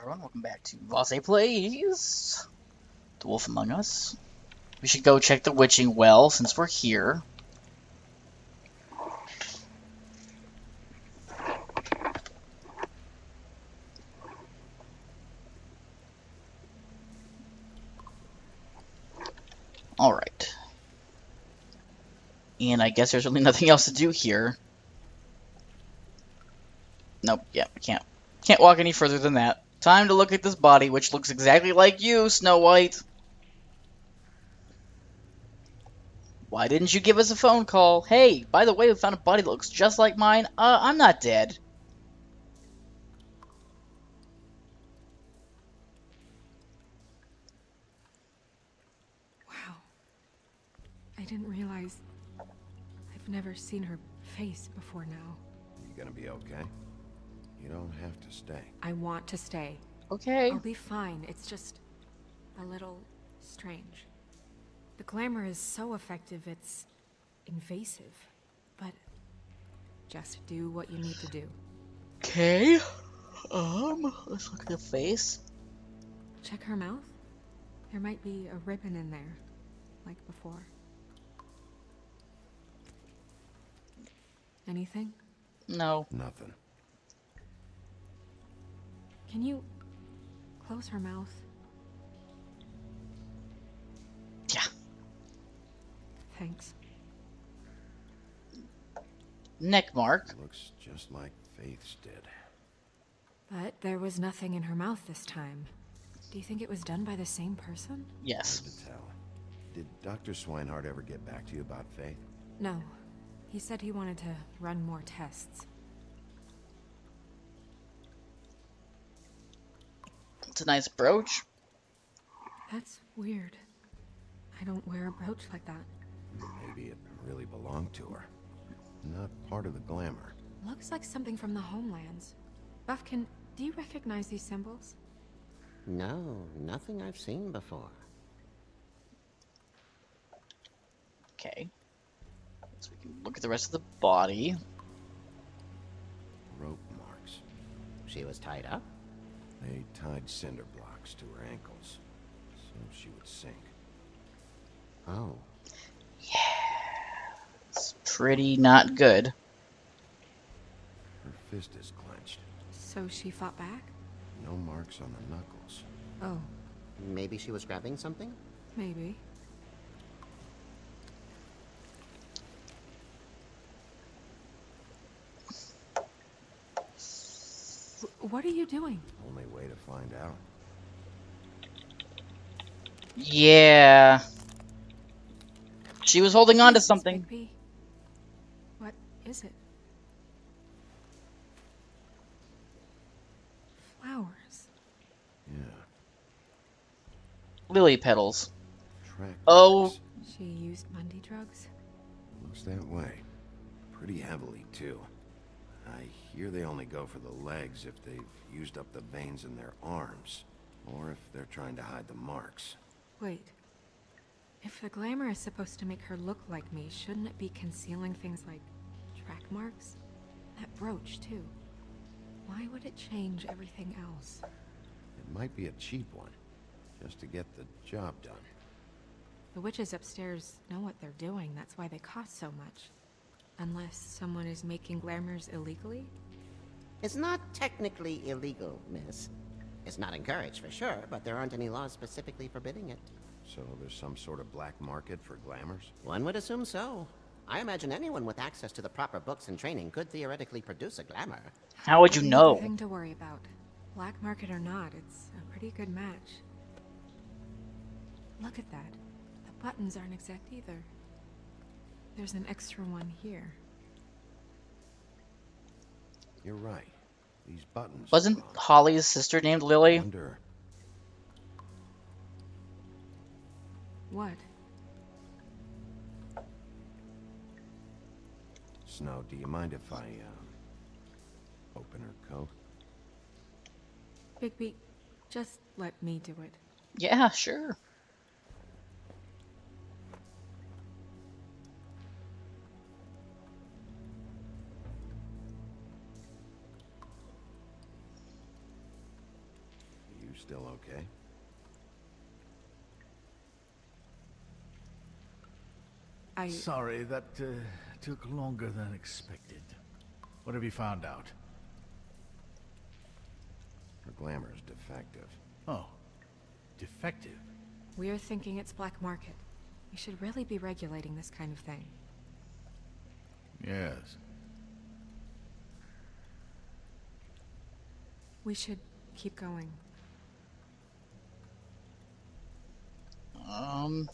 everyone, welcome back to Vasae Plays, The Wolf Among Us. We should go check the witching well since we're here. Alright. And I guess there's really nothing else to do here. Nope, yeah, we can't. Can't walk any further than that. Time to look at this body, which looks exactly like you, Snow White. Why didn't you give us a phone call? Hey, by the way, we found a body that looks just like mine. I'm not dead. Wow. I didn't realize I've never seen her face before now. You gonna be okay? You don't have to stay. I want to stay. Okay. I'll be fine. It's just a little strange. The glamour is so effective, it's invasive. But just do what you need to do. Okay. Let's look at the face. Check her mouth. There might be a ribbon in there, like before. Anything? No. Nothing. Can you close her mouth? Yeah. Thanks. Neck mark. Looks just like Faith's did. But there was nothing in her mouth this time. Do you think it was done by the same person? Yes. Hard to tell. Did Dr. Swinehart ever get back to you about Faith? No. He said he wanted to run more tests. It's a nice brooch. That's weird. I don't wear a brooch like that. Maybe it really belonged to her. Not part of the glamour. Looks like something from the homelands. Buffkin, do you recognize these symbols? No, nothing I've seen before. Okay. So we can look at the rest of the body. Rope marks. She was tied up? They tied cinder blocks to her ankles, so she would sink. Oh. Yeah. It's pretty not good. Her fist is clenched. So she fought back? No marks on the knuckles. Oh. Maybe she was grabbing something? Maybe. What are you doing? Only way to find out. Yeah. She was holding on to something. Bigby. What is it? Flowers. Yeah. Lily petals. Trackworks. Oh. She used Monday drugs? Looks that way. Pretty heavily, too. I hear they only go for the legs if they've used up the veins in their arms, or if they're trying to hide the marks. Wait. If the glamour is supposed to make her look like me, shouldn't it be concealing things like track marks? That brooch, too. Why would it change everything else? It might be a cheap one, just to get the job done. The witches upstairs know what they're doing, that's why they cost so much. Unless someone is making glamours illegally? It's not technically illegal, miss. It's not encouraged for sure, but there aren't any laws specifically forbidding it. So there's some sort of black market for glamours? One would assume so. I imagine anyone with access to the proper books and training could theoretically produce a glamour. How would you know? Nothing to worry about. Black market or not, it's a pretty good match. Look at that. The buttons aren't exact either. There's an extra one here. You're right. These buttons. Wasn't Holly's sister named Lily? Wonder. What? Snow, do you mind if I open her coat? Bigby, just let me do it. Yeah, sure. still okay? Sorry, that took longer than expected. What have you found out? Her glamour's defective. Oh, defective? We're thinking it's black market. We should really be regulating this kind of thing. Yes. We should keep going. Are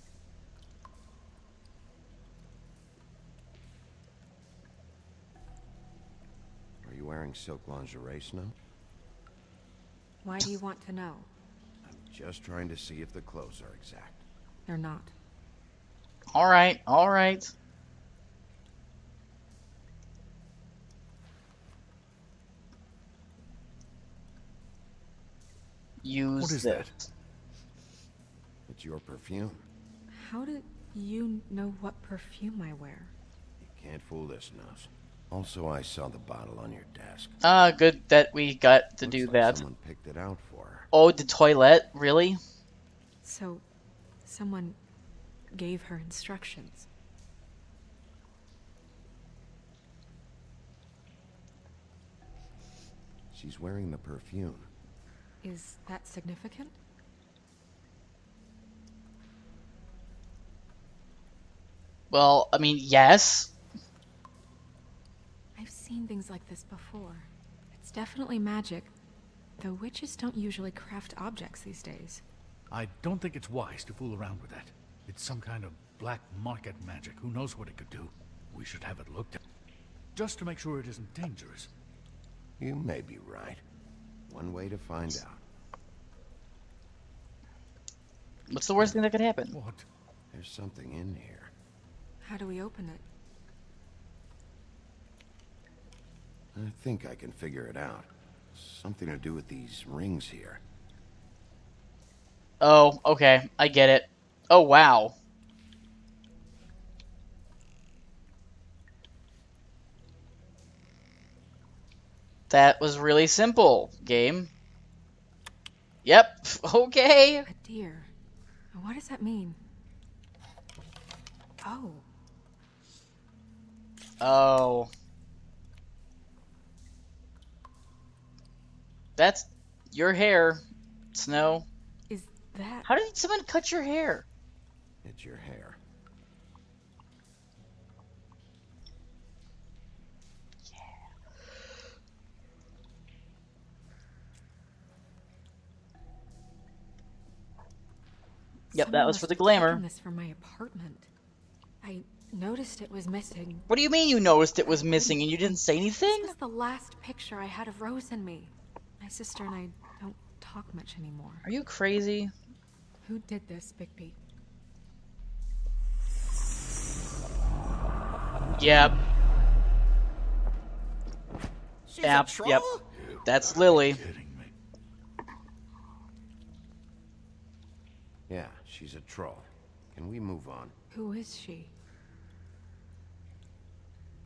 you wearing silk lingerie, Snow? Why do you want to know? I'm just trying to see if the clothes are exact. They're not. Alright, alright. What is that? It's your perfume. How do you know what perfume I wear? You can't fool this, Nose. Also, I saw the bottle on your desk. Ah, good that we got to do that. Someone picked it out for her. Oh, the toilet? Really? So, someone gave her instructions. She's wearing the perfume. Is that significant? Well, I mean, yes. I've seen things like this before. It's definitely magic, though witches don't usually craft objects these days. I don't think it's wise to fool around with that. It's some kind of black market magic. Who knows what it could do? We should have it looked at, just to make sure it isn't dangerous. You may be right. One way to find out. What's the worst thing that could happen? What? There's something in here. How do we open it? I think I can figure it out. Something to do with these rings here. Oh, okay. I get it. Oh, wow. That was really simple, game. Yep, okay. A deer. What does that mean? Oh. Oh. That's your hair, Snow. Is that... How did someone cut your hair? It's your hair. Yep, that was for the glamour. This for my apartment. I noticed it was missing. What do you mean you noticed it was missing and you didn't say anything? This is the last picture I had of Rose and me. My sister and I don't talk much anymore. Are you crazy? Who did this, Bigby? Yep. She's a troll? Yep. That's Lily. Yeah, she's a troll. Can we move on? Who is she?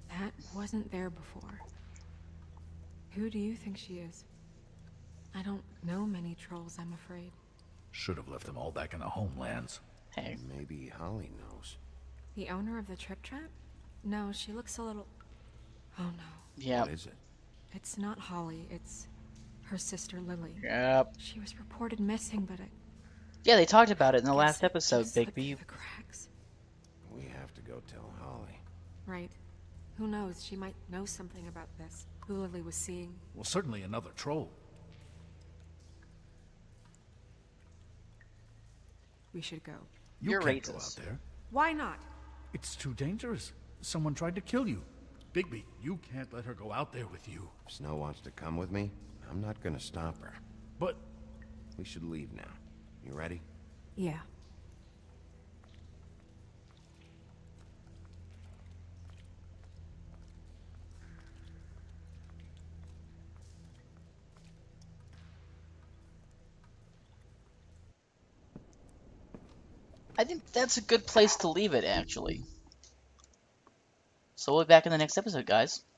That wasn't there before. Who do you think she is? I don't know many trolls, I'm afraid. Should have left them all back in the homelands. Hey. Maybe Holly knows. The owner of the Trip Trap? No, she looks a little... Oh, no. Yeah. What is it? It's not Holly, it's her sister Lily. Yep. She was reported missing, but yeah, they talked about it in the last episode, Bigby. The cracks. We have to go tell Holly. Right. Who knows? She might know something about this. Who Lily was seeing. Well, certainly another troll. We should go. You're right out there. Why not? It's too dangerous. Someone tried to kill you. Bigby, you can't let her go out there with you. If Snow wants to come with me, I'm not going to stop her. But... We should leave now. You ready? Yeah. I think that's a good place to leave it, actually. So we'll be back in the next episode, guys.